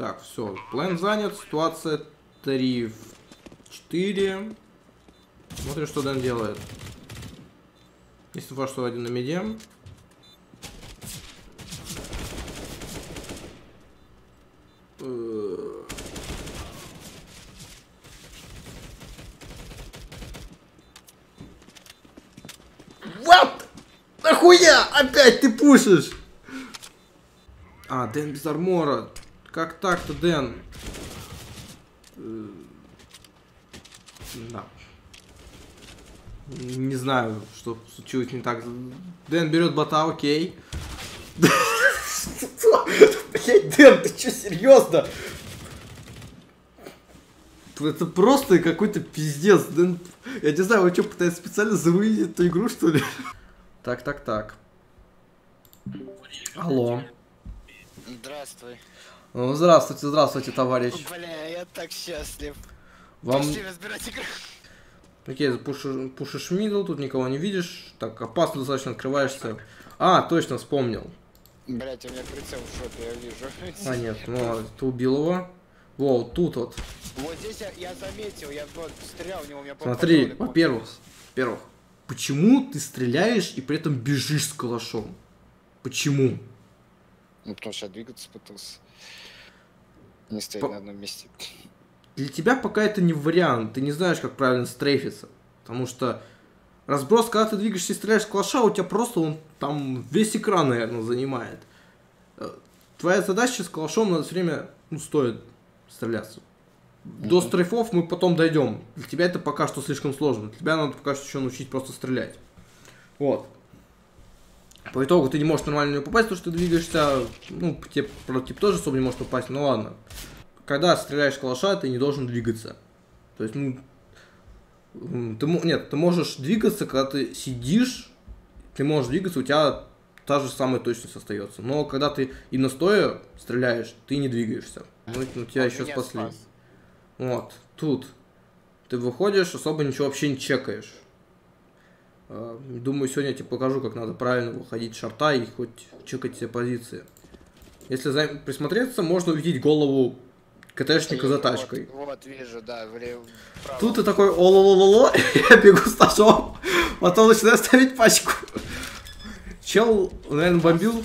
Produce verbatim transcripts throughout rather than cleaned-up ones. Так, все, план занят, ситуация три в четыре. Смотрим, что Дэн делает. Если фаш сто один на миде. What? Нахуя? Опять ты пушишь? А, Дэн без армора. Как так-то, Дэн? Да. Не знаю, что случилось не так. Дэн берет бота, окей. Блять, Дэн, ты че, серьезно? Это просто какой-то пиздец, Дэн. Я не знаю, он что, пытается специально завоевать эту игру, что ли? Так, так, так. Алло. Здравствуй. Ну, здравствуйте, здравствуйте, товарищ. Бля, я так счастлив. Вам... Пошли разбирать игру. Окей, пушишь, пушишь мидл, тут никого не видишь. Так, опасно достаточно открываешься. А, точно, вспомнил. Блять, у меня прицел в шопе, я вижу. А, нет, ну, ты убил его. Воу, тут вот. Вот здесь я, я заметил, я вот стрелял, у него у меня... Смотри, во-первых, во-первых, почему ты стреляешь и при этом бежишь с калашом? Почему? Ну, потому что я двигаться пытался. Не стоит По... на одном месте. Для тебя пока это не вариант, ты не знаешь, как правильно стрейфиться. Потому что разброс, когда ты двигаешься и стреляешь с калаша, у тебя просто он там весь экран, наверное, занимает. Твоя задача с калашом надо все время, ну, стоит стреляться. Mm-hmm. До стрейфов мы потом дойдем. Для тебя это пока что слишком сложно. Для тебя надо пока что еще научить просто стрелять. Вот. По итогу ты не можешь нормально в нее попасть, потому что ты двигаешься, ну, тебе прототип тоже особо не может попасть, ну ладно. Когда стреляешь с калаша, ты не должен двигаться. То есть, ну, ты, нет, ты можешь двигаться, когда ты сидишь, ты можешь двигаться, у тебя та же самая точность остается. Но когда ты именно стоя стреляешь, ты не двигаешься. Ну, ну тебя еще спасли. Спас. Вот, тут ты выходишь, особо ничего вообще не чекаешь. Думаю, сегодня я тебе покажу, как надо правильно выходить шорта и хоть чекать все позиции. Если за... присмотреться, можно увидеть голову КТшника за тачкой. Вот, вот вижу, да, влево. Тут ты такой ололололо, я бегу с ножом, потом начинаю ставить пачку. Чел, наверное, бомбил.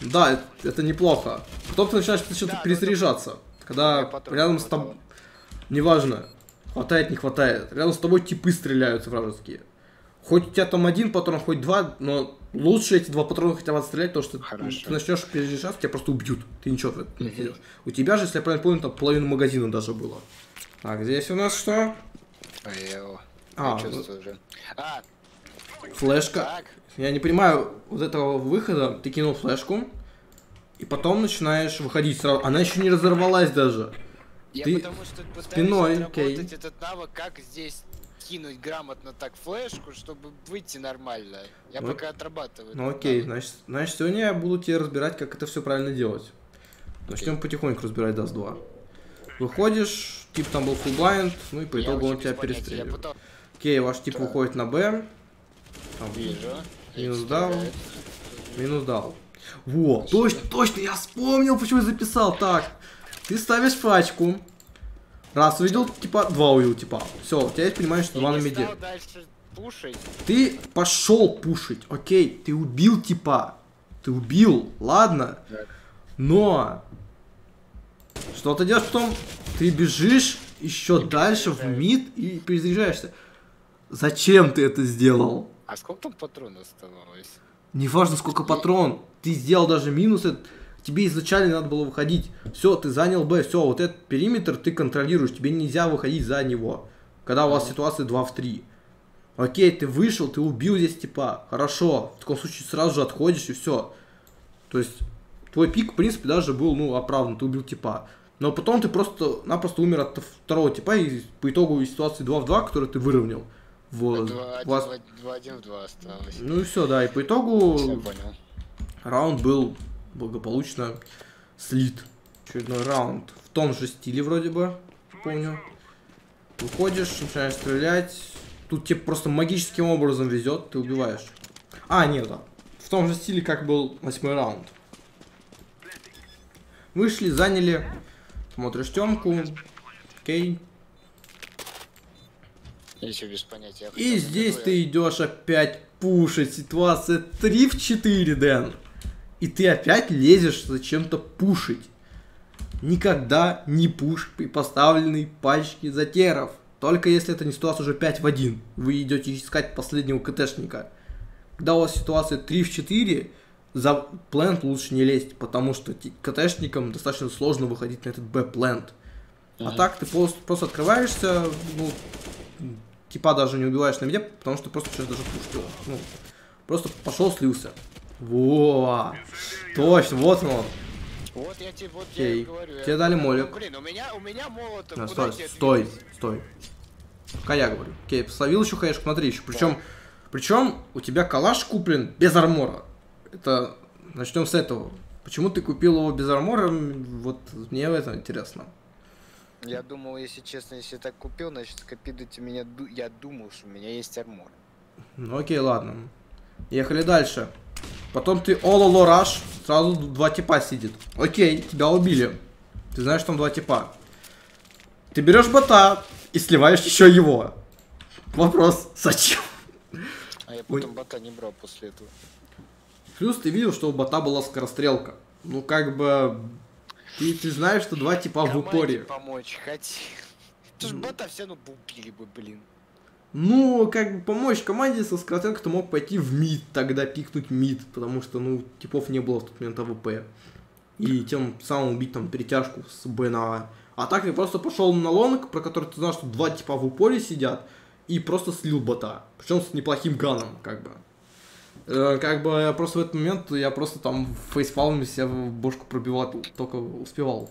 Да, это неплохо. Потом ты начинаешь что-то перезаряжаться, когда рядом с тобой, неважно, хватает, не хватает, рядом с тобой типы стреляются вражеские. Хоть у тебя там один патрон, хоть два, но лучше эти два патрона хотя бы отстрелять, потому что хорошо. Ты начнешь пережать, тебя просто убьют. Ты ничего в этом не делаешь. У тебя же, если я правильно помню, там половину магазина даже было. Так, здесь у нас что? Ой, а, ну... а, флешка. Так. Я не понимаю вот этого выхода. Ты кинул флешку, и потом начинаешь выходить сразу. Она еще не разорвалась даже. Я ты потому что пытаюсь спиной, отработать okay. этот навык, как здесь... кинуть грамотно так флешку, чтобы выйти нормально. Я ну, пока отрабатываю. Ну окей, значит, значит, сегодня я буду тебе разбирать, как это все правильно делать. Okay. Начнем потихоньку разбирать даст два. Выходишь, тип там был фуллблайнд, ну и по итогу я он тебя перестрелил. Потом... Окей, ваш тип да. выходит на Б. Там вижу. Минус дал. Минус дал. Во, Хорошо. точно, точно, я вспомнил, почему я записал. Так, ты ставишь пачку. Раз увидел типа, два увидел типа. Все, у тебя есть понимание, что два на миде. Ты пошел пушить, окей, ты убил типа. Ты убил, ладно. Так. Но что ты делаешь потом? Ты бежишь еще и дальше в мид и перезаряжаешься. Зачем ты это сделал? А сколько там патрон оставалось? Неважно, сколько патрон. Ты сделал даже минусы. Тебе изначально надо было выходить. Все, ты занял Б, все, вот этот периметр ты контролируешь, тебе нельзя выходить за него. Когда у вас ситуация два в три. Окей, ты вышел, ты убил здесь типа, хорошо. В таком случае сразу же отходишь и все. То есть твой пик, в принципе, даже был, ну, оправдан, ты убил типа. Но потом ты просто-напросто умер от второго типа и по итогу из ситуации два в два, которую ты выровнял. Вот. два один в два осталось. Ну и все, да, и по итогу раунд был... благополучно слит. Очередной раунд в том же стиле вроде бы, помню. Выходишь, начинаешь стрелять. Тут тебе просто магическим образом везет, ты убиваешь. А, нет, да. В том же стиле, как был восьмой раунд. Вышли, заняли. Смотришь темку. Окей. Без понятия, и здесь ты идешь опять пушить. Ситуация три в четыре, Дэн. И ты опять лезешь зачем-то пушить. Никогда не пушь при поставленной пачке затеров. Только если это не ситуация уже пять в один. Вы идете искать последнего КТшника. Когда у вас ситуация три в четыре, за плент лучше не лезть, потому что КТшникам достаточно сложно выходить на этот Б-плент. А так ты просто, просто открываешься, ну, типа даже не убиваешь на меде, потому что просто сейчас даже пушил. Ну, просто пошел, слился. Во! Точно, вот он. Вот я тебе, вот я и говорю. Тебе я... дали молик. Ну, блин, у меня, у меня молот. А, стой, стой, стой. Пока я говорю. Окей, словил еще хаешку, смотри еще. Причем, да. Причем у тебя калаш куплен без армора. Это, начнем с этого. Почему ты купил его без армора? Вот мне это интересно. Я думал, если честно, если я так купил, значит, скопидуйте меня. Я думал, что у меня есть армор. Ну окей, ладно. Ехали дальше. Потом ты ололо раш, сразу два типа сидит. Окей, тебя убили. Ты знаешь, там два типа. Ты берешь бота и сливаешь еще его. Вопрос, зачем? А я потом у... бота не брал после этого. Плюс ты видел, что у бота была скорострелка. Ну как бы... Ты, ты знаешь, что два типа в упоре. Помочь хотел. Ты же бота все равно убили бы, блин. Ну, как бы помочь команде со скорострелкой, ты мог пойти в мид, тогда пикнуть мид, потому что, ну, типов не было в тот момент АВП. И тем самым убить там перетяжку с Б на А. А так я просто пошел на лонг, про который ты знал, что два типа в упоре сидят, и просто слил бота. Причем с неплохим ганом, как бы. Э, как бы я просто в этот момент, я просто там фейсфалами себя в бошку пробивал, только успевал.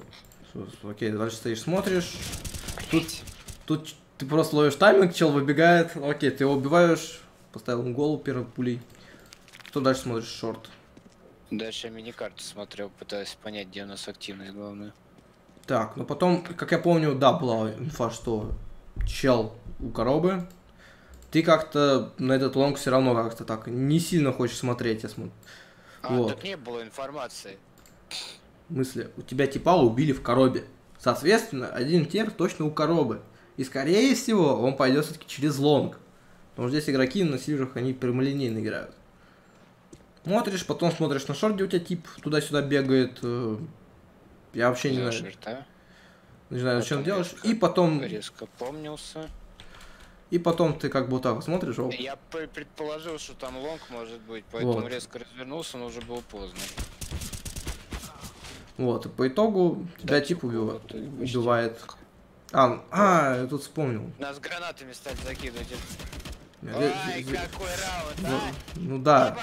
Окей, дальше стоишь, смотришь. Тут... тут ты просто ловишь тайминг, чел выбегает, окей, ты его убиваешь, поставил ему голову первой пулей. Что дальше смотришь, шорт? Дальше я мини-карту смотрел, пытаюсь понять, где у нас активность главное. Так, ну потом, как я помню, да, была инфа, что чел у коробы. Ты как-то на этот лонг все равно как-то так не сильно хочешь смотреть. Я см... А, вот. Тут не было информации. В смысле, у тебя типа убили в коробе. Соответственно, один тир точно у коробы. И скорее всего он пойдет все-таки через лонг. Потому что здесь игроки на сильверах, они прямолинейно играют. Смотришь, потом смотришь на шорт, где у тебя тип туда-сюда бегает. Я вообще не, не знаю. Шорт, а? Не знаю, потом зачем делаешь. И потом... Резко помнился. И потом ты как бы вот так вот смотришь. Оп. Я предположил, что там лонг может быть, поэтому вот. Резко развернулся, но уже было поздно. Вот, и по итогу тебя да, тип убивает. убивает. А, а, я тут вспомнил. Нас гранатами стали закидывать. Ай, какой раунд, ну, а? Ну да.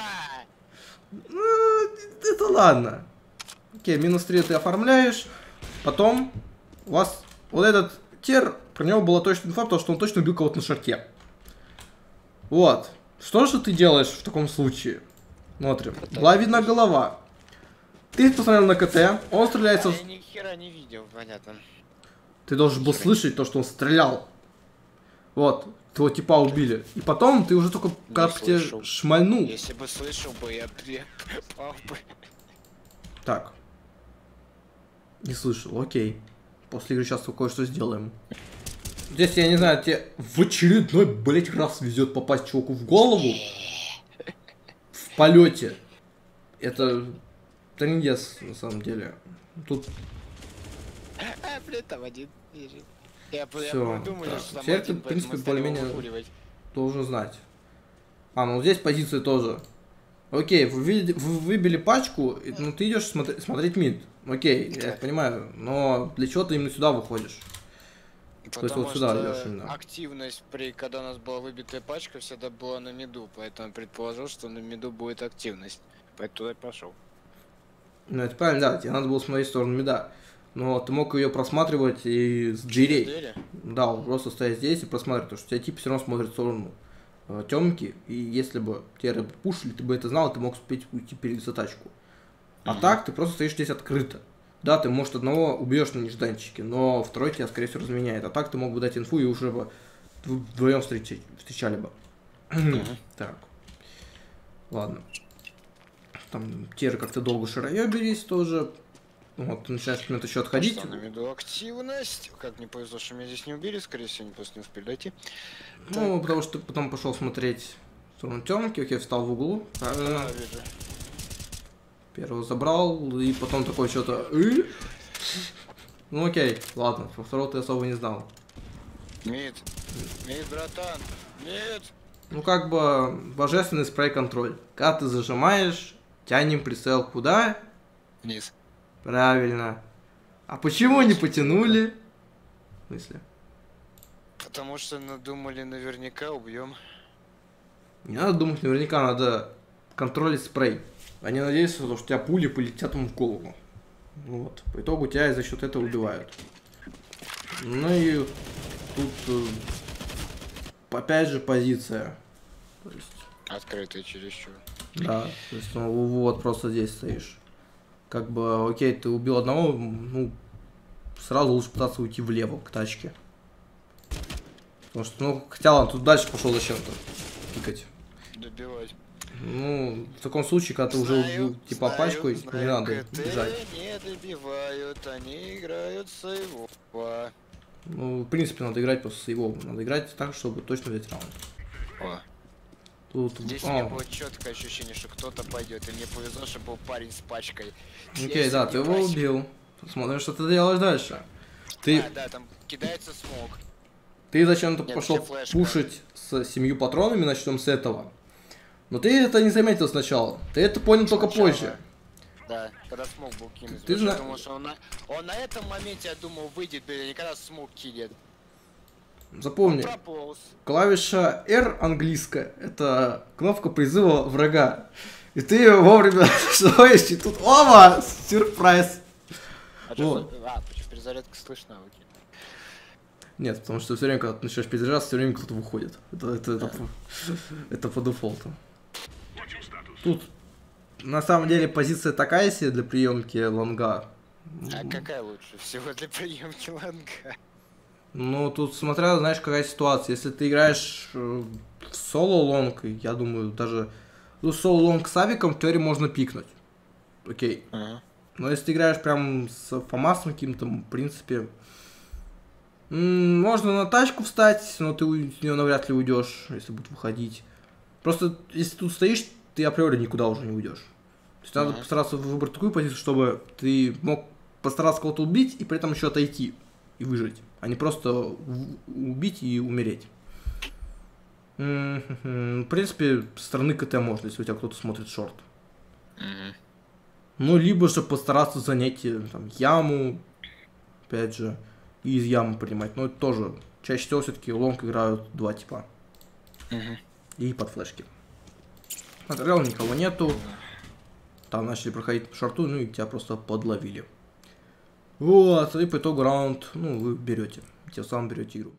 Ну, это ладно. Окей, минус три ты оформляешь. Потом у вас вот этот тир, про него была точная инфа, потому что он точно убил кого-то на шарте. Вот. Что же ты делаешь в таком случае? Смотрим. Была видна голова. Ты посмотрел на КТ, он стреляется... Я ни хера не видел, понятно. Ты должен был слышать то, что он стрелял. Вот, твоего типа убили. И потом ты уже только как тебе шмальнул. Если бы слышал бы, я припал бы. Так. Не слышал, окей. После игры сейчас кое-что сделаем. Здесь, я не знаю, тебе в очередной, блять, раз везет попасть чуваку в голову. В полете. Это... трындец, на самом деле. Тут... А, блин, там один. Я, я думал, что там один, в принципе, более-менее должен знать. А, ну здесь позиции тоже. Окей, вы, видите, вы выбили пачку, и, ну ты идешь смотри, смотреть мид. Окей, я понимаю, но для чего ты именно сюда выходишь? Потому То есть вот сюда идешь именно. Активность, при, когда у нас была выбитая пачка, всегда была на миду, поэтому предположил, что на миду будет активность. Поэтому туда и пошел. Ну это правильно, да, тебе надо было смотреть в сторону мида. Но ты мог ее просматривать и с дверей. Да, он просто стоит здесь и просматривает, потому что у тебя тип все равно смотрит в сторону э, темки. И если бы тебя пушили, ты бы это знал, ты мог успеть уйти перед затачку. А mm-hmm. так ты просто стоишь здесь открыто. Да, ты, может, одного убьешь на нежданчике, но второй тебя, скорее всего, разменяет. А так ты мог бы дать инфу и уже бы вдвоем встречи, встречали бы. Mm-hmm. Так. Ладно. Там тиры как-то долго широебились тоже. Вот, начинает минут еще отходить. Что, на меду активность. Как не повезло, что меня здесь не убили, скорее всего, они просто не успели дойти. Ну, так. Потому что потом пошел смотреть в сторону темки, окей, встал в углу. Правильно. А, первого забрал, и потом такой что-то. Ну окей, ладно, про второго ты особо не знал. Мид. Мид, братан. Мид. Ну как бы божественный спрей-контроль. Когда ты зажимаешь, тянем прицел куда? Вниз. Правильно. А почему не потянули? В смысле? Потому что надумали наверняка, убьем. Не надо думать наверняка, надо контролить спрей. Они надеются, что у тебя пули полетят ему в голову. Вот. По итогу тебя и за счет этого убивают. Ну и тут опять же позиция. То есть... открытая чересчур. Да, то есть ну, вот просто здесь стоишь. Как бы, окей, ты убил одного, ну, сразу лучше пытаться уйти влево, к тачке. Потому что, ну, хотя ладно, тут дальше пошел зачем-то пикать. Добивать. Ну, в таком случае, когда ты знаю, уже убил, типа, знаю, пачку, знаю, не надо бежать. Не добивают, они играют сейвово. Ну, в принципе, надо играть просто сейвово. Надо играть так, чтобы точно взять раунд. О. Тут... здесь а. У меня было четкое ощущение, что кто-то пойдет, и мне повезло, что был парень с пачкой. Окей, я да, ты его просил. Убил. Посмотрим, что ты делаешь дальше. Ты... а, да, там кидается смог. Ты зачем-то пошел пушить с семью патронами, начнем с этого. Но ты это не заметил сначала. Ты это понял сначала. Только позже. Да, когда смог был кинуть. Ты, ты на... думал, что он на... он на этом моменте, я думал, выйдет, блин, и когда смог кинет. Запомни, клавиша R английская, это кнопка призыва врага. И ты ее вовремя слышишь, и тут оба, сюрприз. А, вот. А перезарядка слышна, окей. Нет, потому что все время, когда ты начинаешь перезаряжаться, все время кто-то выходит. Это, это, это, это по дефолту. Тут, на самом деле, позиция такая себе для приемки лонга. А какая лучше всего для приемки лонга? Ну, тут смотря, знаешь, какая ситуация. Если ты играешь в соло-лонг, я думаю, даже... ну, соло-лонг с авиком в теории можно пикнуть. Окей. Ага. Но если ты играешь прям с фамасом каким-то, в принципе... можно на тачку встать, но ты с нее навряд ли уйдешь, если будут выходить. Просто, если тут стоишь, ты априори никуда уже не уйдешь. То есть ага. Надо постараться выбрать такую позицию, чтобы ты мог постараться кого-то убить и при этом еще отойти и выжить. А не просто убить и умереть. В принципе, со стороны КТ можно, если у тебя кто-то смотрит шорт. Mm-hmm. Ну, либо же постараться занять там, яму, опять же, и из ямы принимать. Но это тоже, чаще всего все-таки лонг играют два типа. Mm-hmm. И под флешки. Смотрел, никого нету. Там начали проходить по шорту, ну и тебя просто подловили. Вот, и по итогу раунд, ну, вы берете, тем самым берете игру.